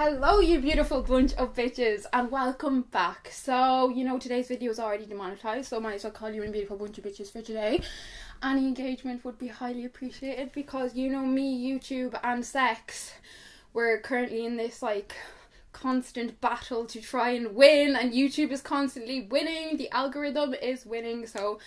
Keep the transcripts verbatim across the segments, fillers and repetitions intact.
Hello you beautiful bunch of bitches and welcome back. So you know today's video is already demonetized, so might as well call you a beautiful bunch of bitches for today. Any engagement would be highly appreciated because you know me, YouTube and sex, we're currently in this like constant battle to try and win, and YouTube is constantly winning, the algorithm is winning, so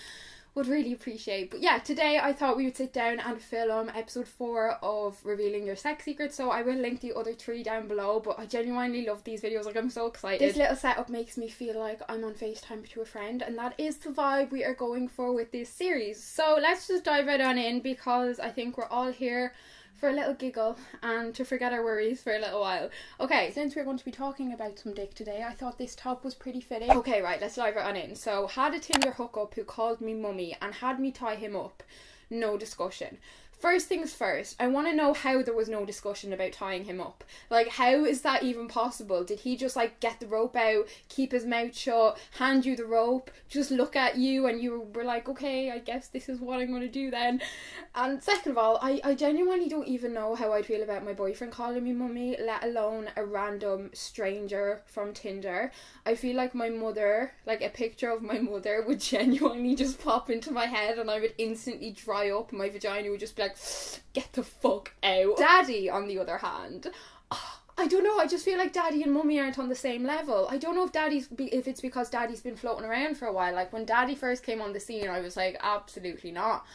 would really appreciate. But yeah, today I thought we would sit down and film episode four of Revealing Your Sex Secrets, so I will link the other three down below. But I genuinely love these videos, like I'm so excited. This little setup makes me feel like I'm on FaceTime to a friend, and that is the vibe we are going for with this series. So let's just dive right on in, because I think we're all here for a little giggle and to forget our worries for a little while. Okay, since we're going to be talking about some dick today, I thought this top was pretty fitting. Okay, right, let's dive right on in. So, had a Tinder hookup who called me mummy and had me tie him up. No discussion. First things first, I want to know how there was no discussion about tying him up. Like, how is that even possible? Did he just, like, get the rope out, keep his mouth shut, hand you the rope, just look at you, and you were like, okay, I guess this is what I'm going to do then? And second of all, I, I genuinely don't even know how I'd feel about my boyfriend calling me mummy, let alone a random stranger from Tinder. I feel like my mother, like, a picture of my mother would genuinely just pop into my head, and I would instantly dry up, and my vagina would just be like, get the fuck out. Daddy, on the other hand, oh, I don't know, I just feel like daddy and mummy aren't on the same level. I don't know if daddy's be if it's because daddy's been floating around for a while. Like, when daddy first came on the scene, I was like, absolutely not.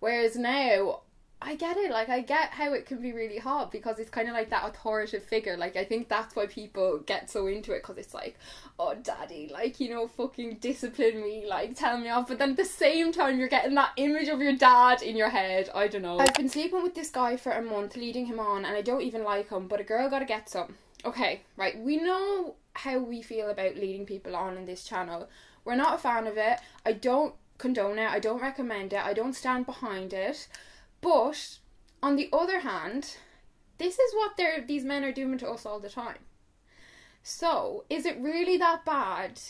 Whereas now, I get it. Like, I get how it can be really hard, because it's kind of like that authoritative figure. Like, I think that's why people get so into it, because it's like, oh, daddy, like, you know, fucking discipline me, like, tell me off. But then at the same time, you're getting that image of your dad in your head. I don't know. I've been sleeping with this guy for a month, leading him on, and I don't even like him, but a girl gotta get some. Okay, right, we know how we feel about leading people on in this channel. We're not a fan of it. I don't condone it. I don't recommend it. I don't stand behind it. But, on the other hand, this is what they're, these men are doing to us all the time. So, is it really that bad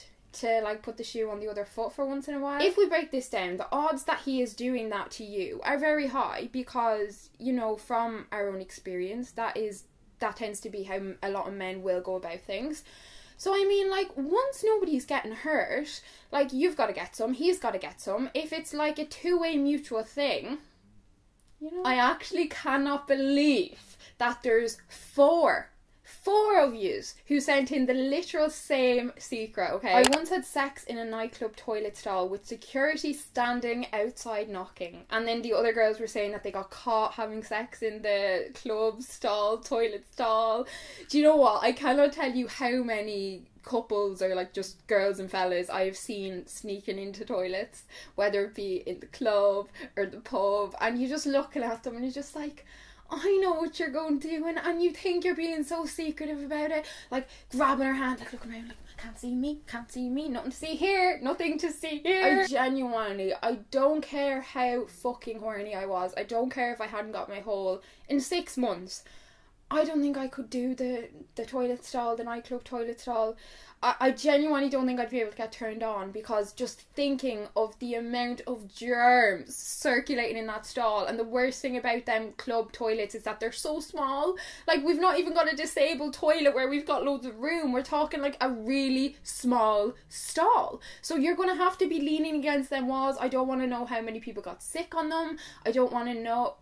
to, like, put the shoe on the other foot for once in a while? If we break this down, the odds that he is doing that to you are very high, because, you know, from our own experience, that is, that tends to be how a lot of men will go about things. So, I mean, like, once nobody's getting hurt, like, you've got to get some, he's got to get some. If it's, like, a two-way mutual thing... You know, I actually cannot believe that there's four, four of yous who sent in the literal same secret, okay? I once had sex in a nightclub toilet stall with security standing outside knocking. And then the other girls were saying that they got caught having sex in the club stall, toilet stall. Do you know what? I cannot tell you how many couples, or like just girls and fellas, I've seen sneaking into toilets, whether it be in the club or the pub, and you're just looking at them and you're just like, I know what you're going to do, and, and you think you're being so secretive about it, like grabbing her hand, like looking around like, can't see me, can't see me, nothing to see here, nothing to see here. I genuinely, I don't care how fucking horny I was, I don't care if I hadn't got my hole in six months, I don't think I could do the, the toilet stall, the nightclub toilet stall. I, I genuinely don't think I'd be able to get turned on, because just thinking of the amount of germs circulating in that stall, and the worst thing about them club toilets is that they're so small. Like, we've not even got a disabled toilet where we've got loads of room. We're talking like a really small stall. So you're going to have to be leaning against them walls. I don't want to know how many people got sick on them. I don't want to know...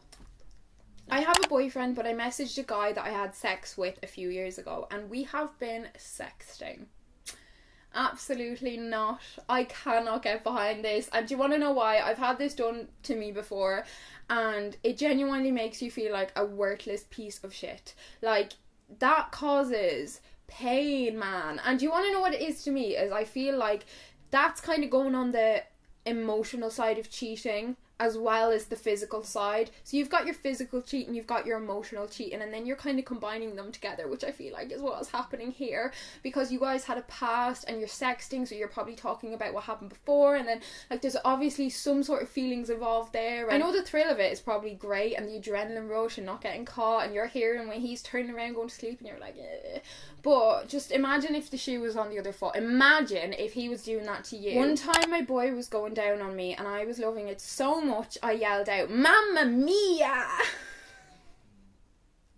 I have a boyfriend, but I messaged a guy that I had sex with a few years ago, and we have been sexting. Absolutely not. I cannot get behind this. And do you want to know why? I've had this done to me before, and it genuinely makes you feel like a worthless piece of shit. Like, that causes pain, man. And do you want to know what it is to me? Is I feel like that's kind of going on the emotional side of cheating, as well as the physical side. So you've got your physical cheat and you've got your emotional cheat, and then you're kind of combining them together, which I feel like is what is happening here, because you guys had a past and you're sexting, so you're probably talking about what happened before, and then like there's obviously some sort of feelings involved there. I know the thrill of it is probably great, and the adrenaline rush and not getting caught, and you're hearing when he's turning around going to sleep and you're like, eh. But just imagine if the shoe was on the other foot. Imagine if he was doing that to you. One time my boy was going down on me and I was loving it so much much I yelled out, "Mamma mia!"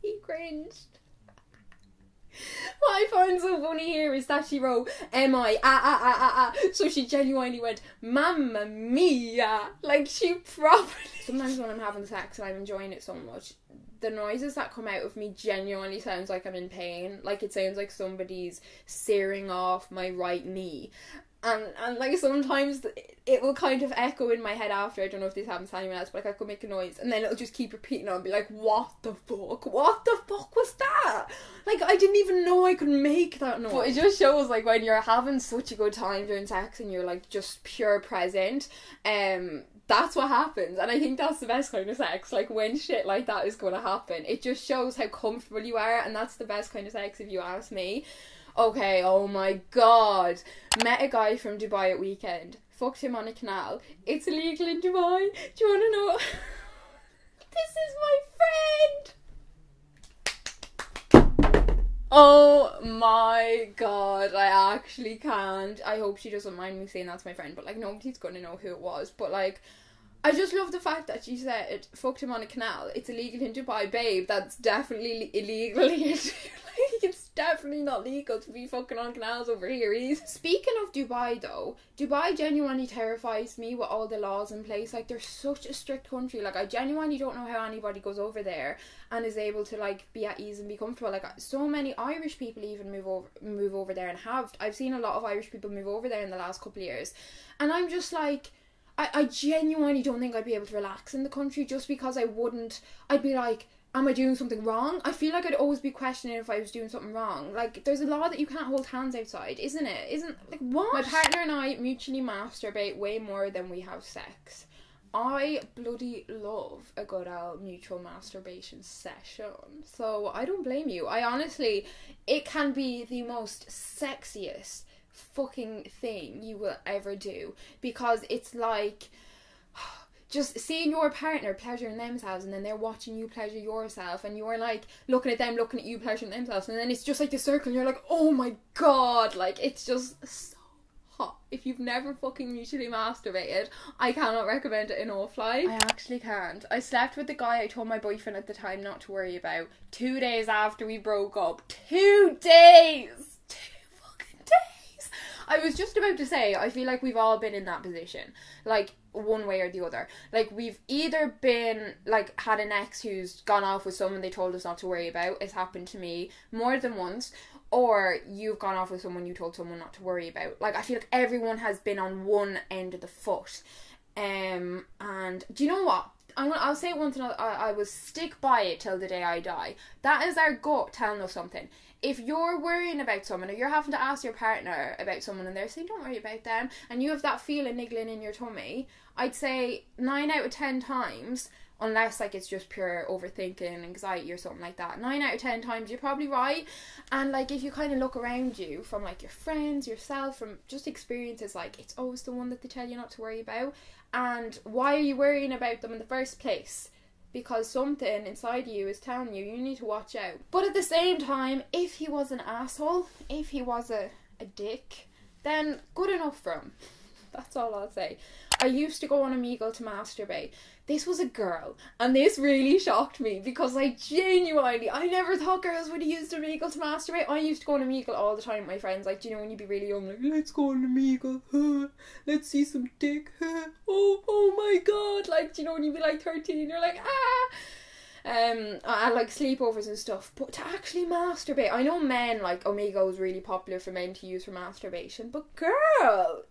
He cringed. all I want to hear is Dashiro, am I, ah, ah, ah, ah, ah. So she genuinely went, Mamma Mia. Like, she probably... Sometimes when I'm having sex and I'm enjoying it so much, the noises that come out of me genuinely sounds like I'm in pain. Like, it sounds like somebody's searing off my right knee. And, and like, sometimes it will kind of echo in my head after. I don't know if this happens to anyone else, but, like, I could make a noise, and then it'll just keep repeating and I'll be like, what the fuck? What the fuck was that? Like, I didn't even know I could make that noise. But it just shows, like, when you're having such a good time during sex and you're, like, just pure present, um... that's what happens, and I think that's the best kind of sex. Like, when shit like that is going to happen, it just shows how comfortable you are, and that's the best kind of sex, if you ask me. Okay, oh my god, met a guy from Dubai at weekend, fucked him on a canal. It's illegal in Dubai. Do you want to know? This is my friend. Oh my god, I actually can't. I hope she doesn't mind me saying that's my friend, but, like, nobody's gonna know who it was. But, like, I just love the fact that she said it fucked him on a canal. It's illegal in Dubai, babe. That's definitely illegal. Like, it's definitely not legal to be fucking on canals over here either. Speaking of Dubai, though, Dubai genuinely terrifies me with all the laws in place. Like, they're such a strict country. Like, I genuinely don't know how anybody goes over there and is able to, like, be at ease and be comfortable. Like, so many Irish people even move over move over there and have. I've seen a lot of Irish people move over there in the last couple of years. And I'm just like... I, I genuinely don't think I'd be able to relax in the country, just because I wouldn't. I'd be like, am I doing something wrong? I feel like I'd always be questioning if I was doing something wrong. Like, there's a law that you can't hold hands outside, isn't it? Isn't, like, what? My partner and I mutually masturbate way more than we have sex. I bloody love a good old mutual masturbation session, so I don't blame you. I honestly, it can be the most sexiest fucking thing you will ever do, because it's like just seeing your partner pleasuring themselves, and then they're watching you pleasure yourself, and you're like looking at them looking at you pleasuring themselves, and then it's just like the circle, and you're like, oh my god, like, it's just so hot. If you've never fucking mutually masturbated, I cannot recommend it enough. Like, I actually can't. I slept with the guy I told my boyfriend at the time not to worry about two days after we broke up. Two days. I was just about to say, I feel like we've all been in that position, like, one way or the other. Like, we've either been, like, had an ex who's gone off with someone they told us not to worry about. It's happened to me more than once. Or you've gone off with someone you told someone not to worry about. Like, I feel like everyone has been on one end of the foot. Um, and do you know what? I'm gonna, I'll say it once and I'll, I, I will stick by it till the day I die. That is our gut telling us something. If you're worrying about someone, or you're having to ask your partner about someone and they're saying, don't worry about them, and you have that feeling niggling in your tummy, I'd say nine out of ten times, unless, like, it's just pure overthinking, anxiety or something like that, nine out of ten times you're probably right. And, like, if you kind of look around you from, like, your friends, yourself, from just experiences, like, it's always the one that they tell you not to worry about. And why are you worrying about them in the first place? Because something inside you is telling you, you need to watch out. But at the same time, if he was an asshole, if he was a, a dick, then good enough for him. That's all I'll say. I used to go on Omegle to masturbate. This was a girl, and this really shocked me, because I genuinely, I never thought girls would use Omegle to masturbate. I used to go on Omegle all the time with my friends. Like, do you know when you'd be really young, like, let's go on Omegle, huh? Let's see some dick, huh? Oh, oh my god, like, do you know when you'd be like thirteen, you're like, ah! Um, I, I like sleepovers and stuff, but to actually masturbate, I know men, like, Omegle is really popular for men to use for masturbation, but girl...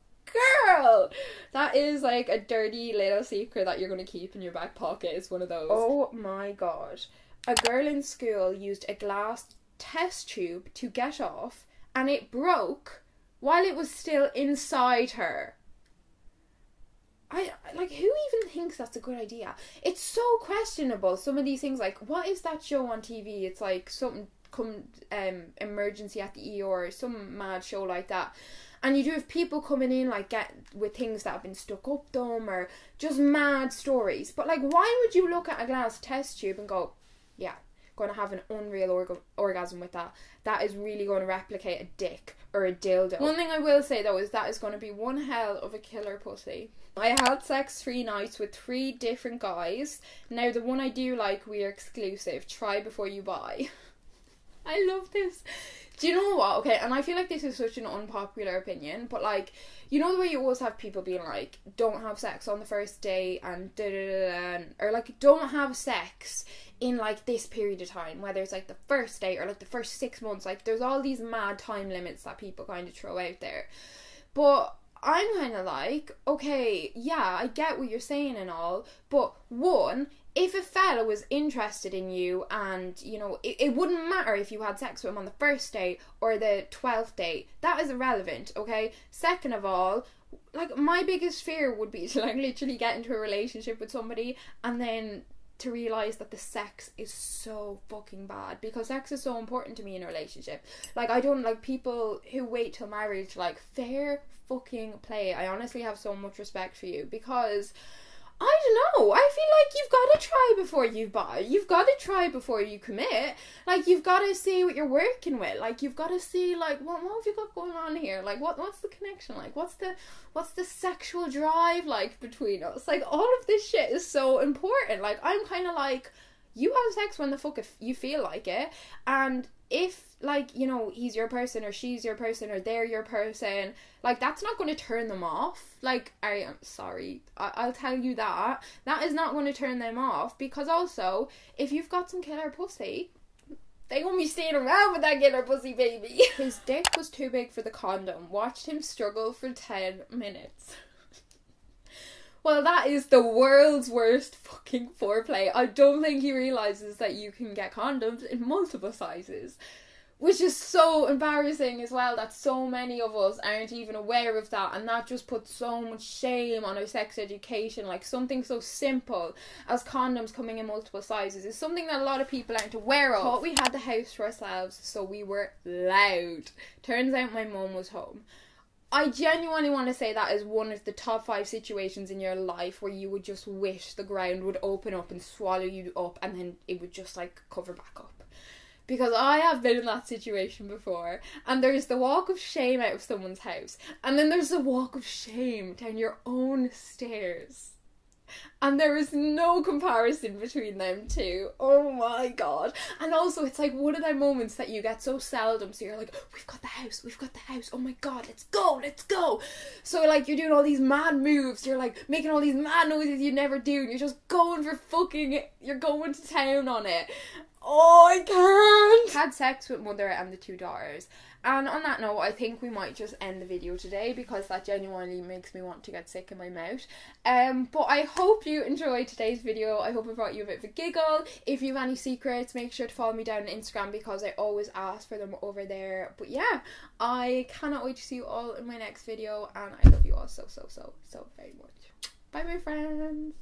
Girl, that is like a dirty little secret that you're going to keep in your back pocket. It's one of those. Oh my god. A girl in school used a glass test tube to get off, and it broke while it was still inside her. I, like, who even thinks that's a good idea? It's so questionable, some of these things. Like, what is that show on T V? It's like something come um emergency at the E R or some mad show like that. And you do have people coming in, like, get with things that have been stuck up them, or just mad stories. But, like, why would you look at a glass test tube and go, yeah, going to have an unreal org orgasm with that. That is really going to replicate a dick or a dildo. One thing I will say, though, is that is going to be one hell of a killer pussy. I had sex three nights with three different guys. Now, the one I do like, we are exclusive. Try before you buy. I love this. Do you know what? Okay, and I feel like this is such an unpopular opinion, but like, you know the way you always have people being like, don't have sex on the first date and da da da da, or like, don't have sex in like this period of time, whether it's like the first date or like the first six months. Like, there's all these mad time limits that people kind of throw out there. But I'm kind of like, okay, yeah, I get what you're saying and all, but one, if a fella was interested in you and, you know, it, it wouldn't matter if you had sex with him on the first date or the twelfth date. That is irrelevant, okay? Second of all, like, my biggest fear would be to, like, literally get into a relationship with somebody and then to realise that the sex is so fucking bad, because sex is so important to me in a relationship. Like, I don't like people who wait till marriage. Like, fair fucking play. I honestly have so much respect for you, because I don't know, I feel like you've got to try before you buy. You've got to try before you commit. Like, you've got to see what you're working with. Like, you've got to see, like, what, what have you got going on here? Like, what, what's the connection? Like, what's the, what's the sexual drive like between us? Like, all of this shit is so important. Like, I'm kind of like, you have sex when the fuck if you feel like it. And if, like, you know, he's your person or she's your person or they're your person, like, that's not going to turn them off. Like, I am sorry, I I'll tell you that. That is not going to turn them off, because also, if you've got some killer pussy, they won't be staying around with that killer pussy, baby. His dick was too big for the condom. Watched him struggle for ten minutes. Well, that is the world's worst fucking foreplay. I don't think he realises that you can get condoms in multiple sizes, which is so embarrassing as well, that so many of us aren't even aware of that, and that just puts so much shame on our sex education. Like, something so simple as condoms coming in multiple sizes is something that a lot of people aren't aware of. Thought we had the house to ourselves, so we were loud. Turns out my mum was home. I genuinely want to say that is one of the top five situations in your life where you would just wish the ground would open up and swallow you up, and then it would just, like, cover back up. Because I have been in that situation before, and there's the walk of shame out of someone's house, and then there's the walk of shame down your own stairs. And there is no comparison between them two. Oh my god. And also, it's like one of those moments that you get so seldom, so you're like, we've got the house, we've got the house, oh my god, let's go, let's go. So, like, you're doing all these mad moves, you're like making all these mad noises you never do, and you're just going for fucking, you're going to town on it. Oh, I can't. Had sex with mother and the two daughters. And on that note, I think we might just end the video today, because that genuinely makes me want to get sick in my mouth. Um, but I hope you enjoyed today's video. I hope it brought you a bit of a giggle. If you have any secrets, make sure to follow me down on Instagram, because I always ask for them over there. But yeah, I cannot wait to see you all in my next video, and I love you all so, so, so, so very much. Bye, my friends.